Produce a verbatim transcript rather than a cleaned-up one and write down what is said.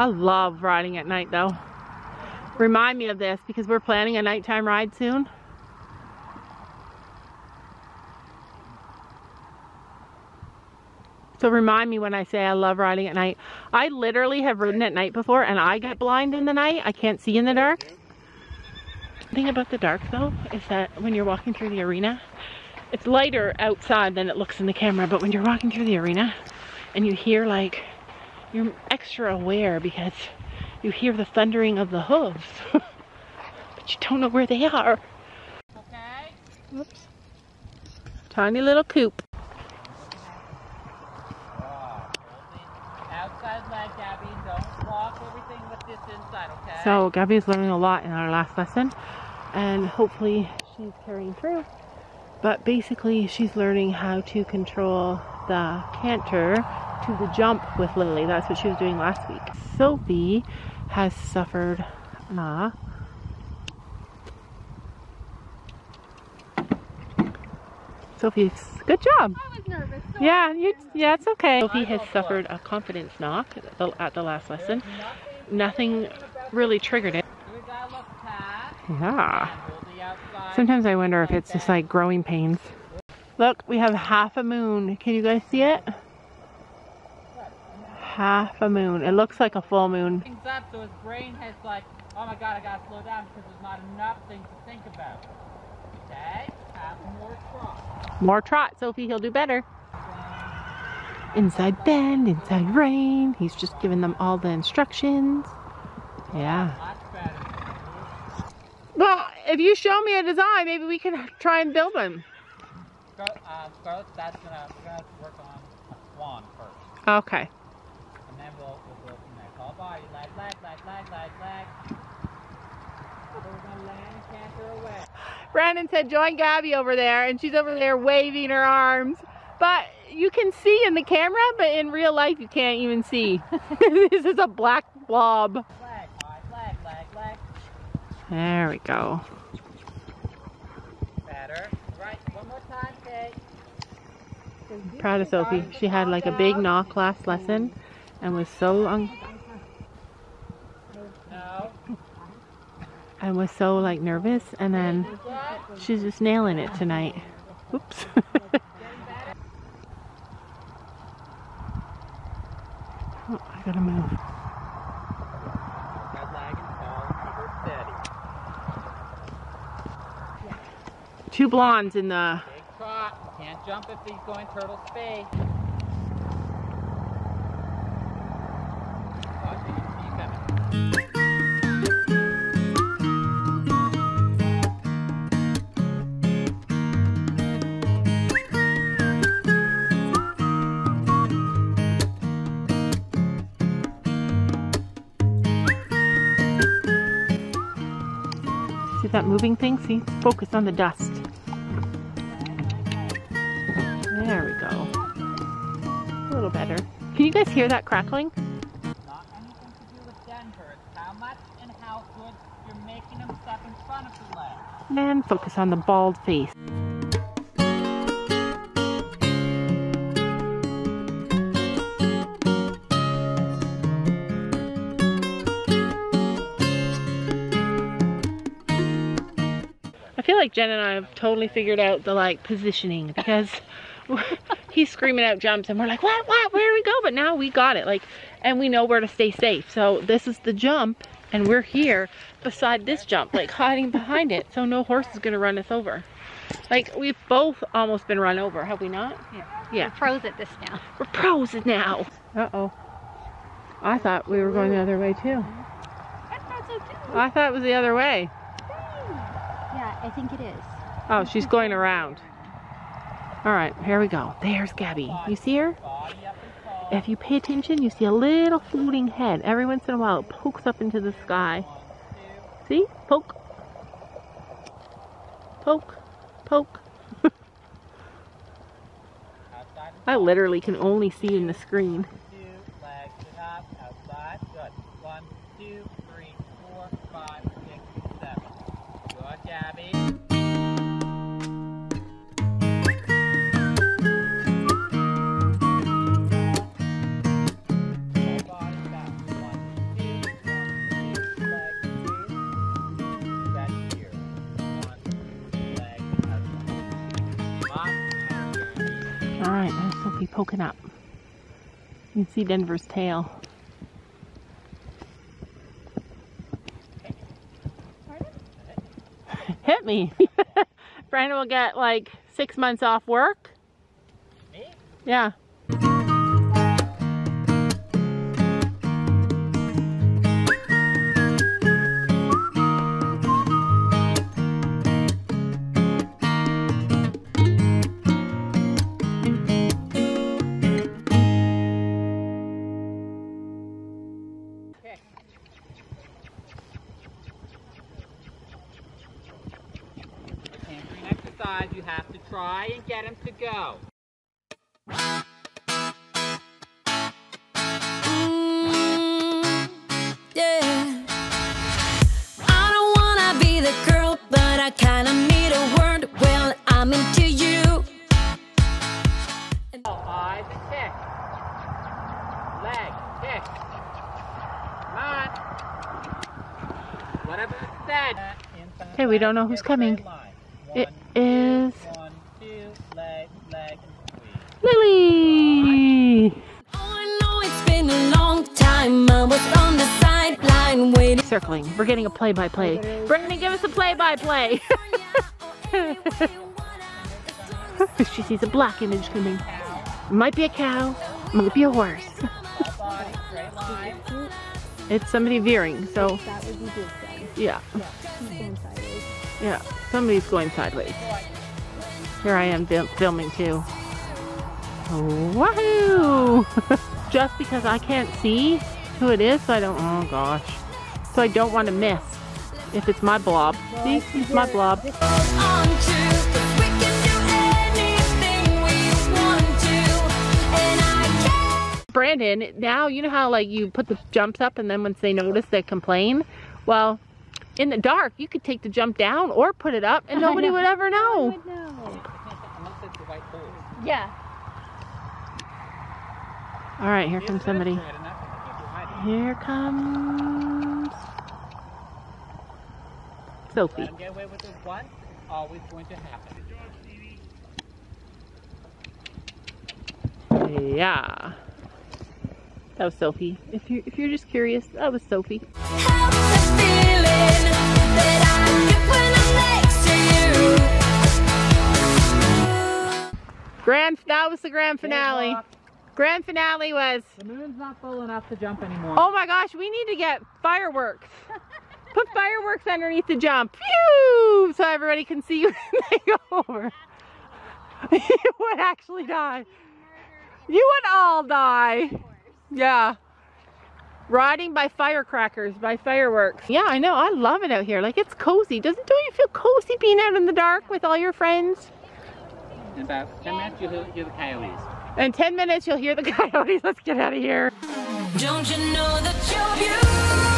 I love riding at night though. Remind me of this because we're planning a nighttime ride soon. So remind me when I say I love riding at night. I literally have ridden at night before and I get blind in the night. I can't see in the dark. The thing about the dark though is that when you're walking through the arena, it's lighter outside than it looks in the camera, but when you're walking through the arena and you hear, like, you're extra aware because you hear the thundering of the hooves, but you don't know where they are. Okay. Whoops. Tiny little coop. So Gabby's learning a lot in our last lesson and hopefully she's carrying through. But basically she's learning how to control the canter to the jump with Lily. That's what she was doing last week. Sophie has suffered uh, Sophie's good job. I was nervous. So yeah, you, yeah, it's okay. Sophie has suffered a confidence knock at the, at the last lesson. Nothing really triggered it. Yeah. Sometimes I wonder if it's just like growing pains. Look, we have half a moon. Can you guys see it? Half a moon. It looks like a full moon. Things up, so his brain has like, oh my god, I gotta slow down because there's not enough things to think about. Okay, have more trot. More trot, Sophie. He'll do better. Inside bend, inside rain. He's just giving them all the instructions. Yeah. Well, if you show me a design, maybe we can try and build one. Uh, Scarlett, that's gonna, we're gonna have to work on a swan first. Okay. And then we'll, we'll go from there. All body, lag, lag, lag, lag, lag, lag. We're gonna land canter away. Brandon said, join Gabby over there, and she's over there waving her arms. But you can see in the camera, but in real life you can't even see. This is a black blob. Lag, lag, lag, lag. There we go. Better. Right, one more time, Kate. I'm proud of Sophie. She had like a big knock last lesson and was so un no. and was so like nervous, and then she's just nailing it tonight. Oops. Oh, I gotta move. Two blondes in the... Big trot. Can't jump if he's going turtle space. See that moving thing? See? Focus on the dust. There we go. A little better. Can you guys hear that crackling? Not anything to do with Denver. It's how much and how good you're making them step in front of the leg. And focus on the bald face. I feel like Jen and I have totally figured out the like positioning because he's screaming out jumps and we're like, what, what, where do we go? But now we got it, like, and we know where to stay safe. So this is the jump and we're here beside this jump, like hiding behind it. So no horse is going to run us over. Like, we've both almost been run over, have we not? Yeah. Yeah. We're pros at this now. We're pros now. Uh-oh. I thought we were going the other way too. I thought so too. I thought it was the other way. Yeah, I think it is. Oh, she's going around. All right, here we go. There's Gabby. You see her? If you pay attention, you see a little floating head. Every once in a while, it pokes up into the sky. See? Poke. Poke. Poke. I literally can only see in the screen. One, two, three, four, five, six, seven. Good, Gabby. Alright, now this will be poking up. You can see Denver's tail. Hit me! Brandon will get like six months off work. Me? Yeah. You have to try and get him to go. Mm, yeah. I don't wanna be the girl, but I kinda need a word. Well, I'm into you. Oh, eyes and kick. Leg, kick. Come on. Whatever it said. Hey, we don't know who's coming. It is one, two, leg, leg, Lily. Oh, I know it's been a long time. I was on the sideline waiting. Circling. We're getting a play-by-play. -play. Brandon, give us a play-by-play. -play. She sees a black image coming. It might be a cow. It might be a horse. It's somebody veering. So. Yeah. Yeah, somebody's going sideways. Here I am fil filming too. Wahoo! Just because I can't see who it is, so I don't, oh gosh. So I don't want to miss if it's my blob. See, it's my blob. Brandon, now you know how like you put the jumps up and then once they notice they complain? Well, in the dark, you could take the jump down or put it up, and nobody would ever know. No one would know. Yeah. All right, here comes somebody. Here comes Sophie. Let him get away with it once. It's always going to happen. Yeah. That was Sophie. If you if you're just curious, that was Sophie. Grand, that was the grand finale. Grand finale was... The moon's not full enough to jump anymore. Oh my gosh, we need to get fireworks. Put fireworks underneath the jump. Phew! So everybody can see you when they go over. You would actually die. You would all die. Yeah. Riding by firecrackers, by fireworks. Yeah, I know. I love it out here. Like, it's cozy. Doesn't don't you feel cozy being out in the dark with all your friends? In about ten minutes, you'll hear the coyotes. In ten minutes, you'll hear the coyotes. Let's get out of here. Don't you know that you're beautiful?